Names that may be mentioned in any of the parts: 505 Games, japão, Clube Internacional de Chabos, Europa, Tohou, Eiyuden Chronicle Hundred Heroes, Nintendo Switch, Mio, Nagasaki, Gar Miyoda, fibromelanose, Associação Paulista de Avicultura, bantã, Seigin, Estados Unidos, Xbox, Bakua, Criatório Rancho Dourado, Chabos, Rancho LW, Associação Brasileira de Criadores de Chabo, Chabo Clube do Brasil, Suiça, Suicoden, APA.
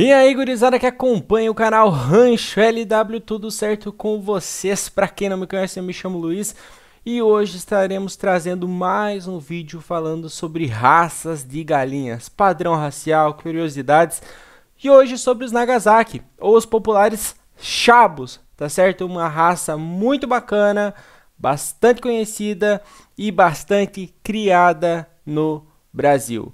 E aí, gurizada que acompanha o canal Rancho LW, tudo certo com vocês? Pra quem não me conhece, eu me chamo Luiz e hoje estaremos trazendo mais um vídeo falando sobre raças de galinhas, padrão racial, curiosidades e hoje sobre os Nagasaki, ou os populares Chabos, tá certo? Uma raça muito bacana, bastante conhecida e bastante criada no Brasil.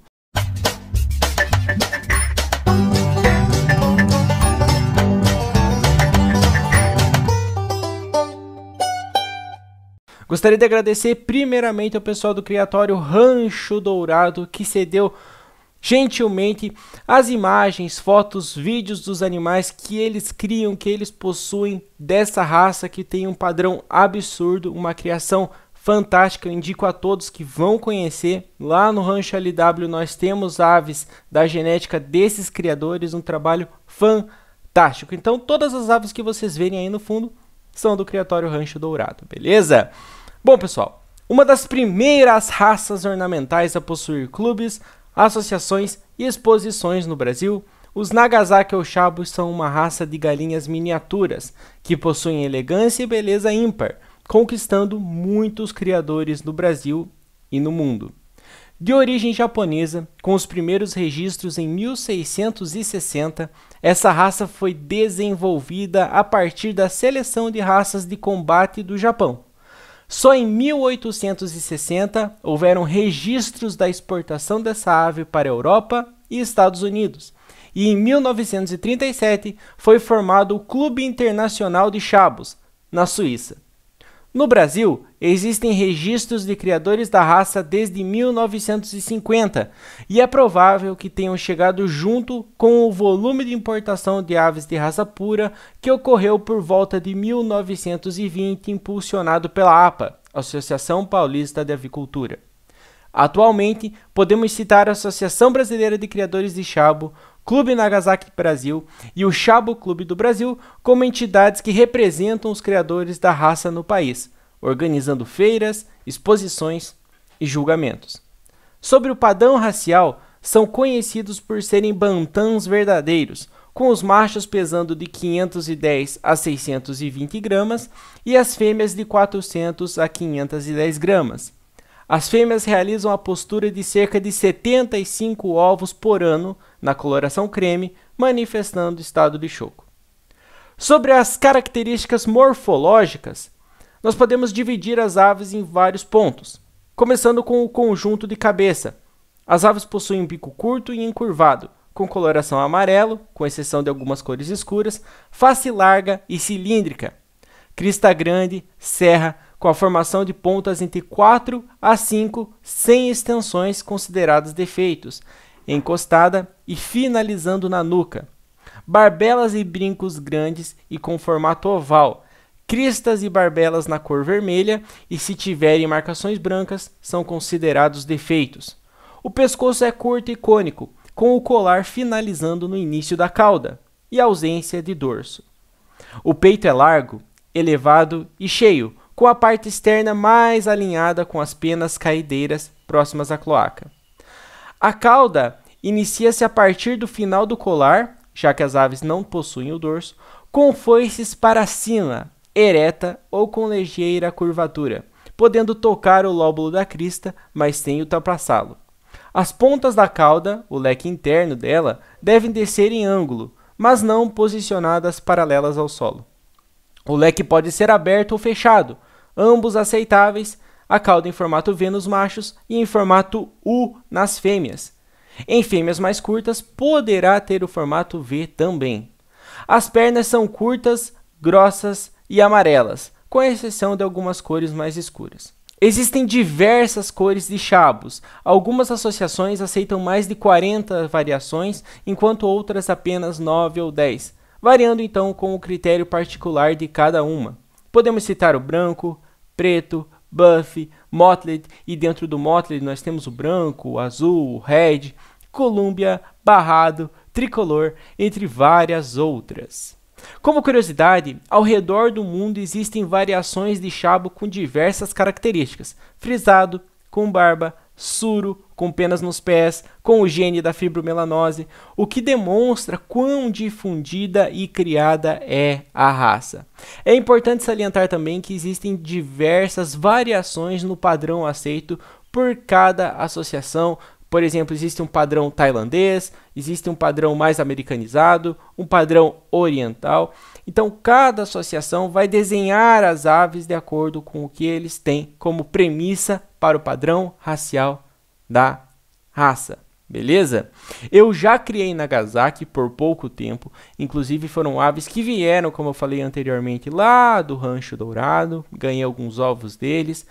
Gostaria de agradecer primeiramente ao pessoal do Criatório Rancho Dourado que cedeu gentilmente as imagens, fotos, vídeos dos animais que eles criam, que eles possuem dessa raça que tem um padrão absurdo, uma criação fantástica. Eu indico a todos que vão conhecer. Lá no Rancho LW nós temos aves da genética desses criadores, um trabalho fantástico. Então todas as aves que vocês verem aí no fundo são do Criatório Rancho Dourado, beleza? Bom, pessoal, uma das primeiras raças ornamentais a possuir clubes, associações e exposições no Brasil, os Nagasaki ou Chabos são uma raça de galinhas miniaturas, que possuem elegância e beleza ímpar, conquistando muitos criadores no Brasil e no mundo. De origem japonesa, com os primeiros registros em 1660, essa raça foi desenvolvida a partir da seleção de raças de combate do Japão. Só em 1860 houveram registros da exportação dessa ave para a Europa e Estados Unidos. E em 1937 foi formado o Clube Internacional de Chabos, na Suíça. No Brasil, existem registros de criadores da raça desde 1950 e é provável que tenham chegado junto com o volume de importação de aves de raça pura que ocorreu por volta de 1920, impulsionado pela APA, Associação Paulista de Avicultura. Atualmente, podemos citar a Associação Brasileira de Criadores de Chabo, Clube Nagasaki Brasil e o Chabo Clube do Brasil como entidades que representam os criadores da raça no país, organizando feiras, exposições e julgamentos. Sobre o padrão racial, são conhecidos por serem bantãs verdadeiros, com os machos pesando de 510 a 620 gramas e as fêmeas de 400 a 510 gramas. As fêmeas realizam a postura de cerca de 75 ovos por ano na coloração creme, manifestando estado de choco. Sobre as características morfológicas, nós podemos dividir as aves em vários pontos, começando com o conjunto de cabeça. As aves possuem bico curto e encurvado, com coloração amarelo, com exceção de algumas cores escuras, face larga e cilíndrica, crista grande, serra, com a formação de pontas entre 4 a 5, sem extensões consideradas defeitos, encostada e finalizando na nuca. Barbelas e brincos grandes e com formato oval, cristas e barbelas na cor vermelha e se tiverem marcações brancas, são considerados defeitos. O pescoço é curto e cônico, com o colar finalizando no início da cauda e ausência de dorso. O peito é largo, elevado e cheio, com a parte externa mais alinhada com as penas caideiras próximas à cloaca. A cauda inicia-se a partir do final do colar, já que as aves não possuem o dorso, com foices para cima, ereta ou com ligeira curvatura, podendo tocar o lóbulo da crista, mas sem ultrapassá-lo. As pontas da cauda, o leque interno dela, devem descer em ângulo, mas não posicionadas paralelas ao solo. O leque pode ser aberto ou fechado, ambos aceitáveis, a cauda em formato V nos machos e em formato U nas fêmeas. Em fêmeas mais curtas, poderá ter o formato V também. As pernas são curtas, grossas e amarelas, com exceção de algumas cores mais escuras. Existem diversas cores de chabos. Algumas associações aceitam mais de 40 variações, enquanto outras apenas 9 ou 10. Variando então com o critério particular de cada uma. Podemos citar o branco, preto, buff, mottled, e dentro do mottled nós temos o branco, o azul, o red, colúmbia, barrado, tricolor, entre várias outras. Como curiosidade, ao redor do mundo existem variações de chabo com diversas características, frisado, com barba, suro, com penas nos pés, com o gene da fibromelanose, o que demonstra quão difundida e criada é a raça. É importante salientar também que existem diversas variações no padrão aceito por cada associação. Por exemplo, existe um padrão tailandês, existe um padrão mais americanizado, um padrão oriental. Então, cada associação vai desenhar as aves de acordo com o que eles têm como premissa para o padrão racial da raça, beleza? Eu já criei Nagasaki por pouco tempo, inclusive foram aves que vieram, como eu falei anteriormente, lá do Rancho Dourado, ganhei alguns ovos deles,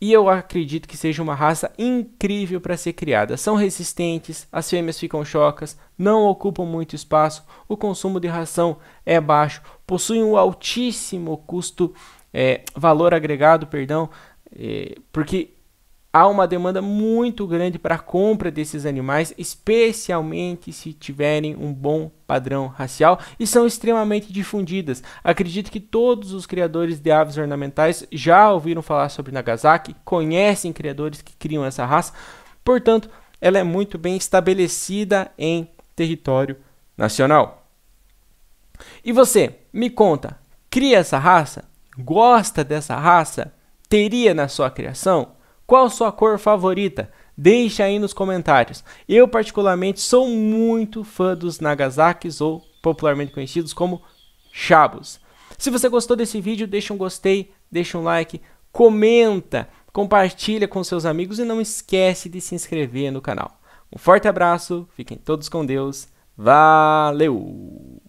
e eu acredito que seja uma raça incrível para ser criada. São resistentes, as fêmeas ficam chocas, não ocupam muito espaço, o consumo de ração é baixo, possuem um altíssimo valor agregado, porque há uma demanda muito grande para a compra desses animais, especialmente se tiverem um bom padrão racial, e são extremamente difundidas. Acredito que todos os criadores de aves ornamentais já ouviram falar sobre Nagasaki, conhecem criadores que criam essa raça, portanto, ela é muito bem estabelecida em território nacional. E você, me conta, cria essa raça? Gosta dessa raça? Teria na sua criação? Qual sua cor favorita? Deixa aí nos comentários. Eu, particularmente, sou muito fã dos Nagasakis, ou popularmente conhecidos como Chabos. Se você gostou desse vídeo, deixa um gostei, deixa um like, comenta, compartilha com seus amigos e não esquece de se inscrever no canal. Um forte abraço, fiquem todos com Deus, valeu!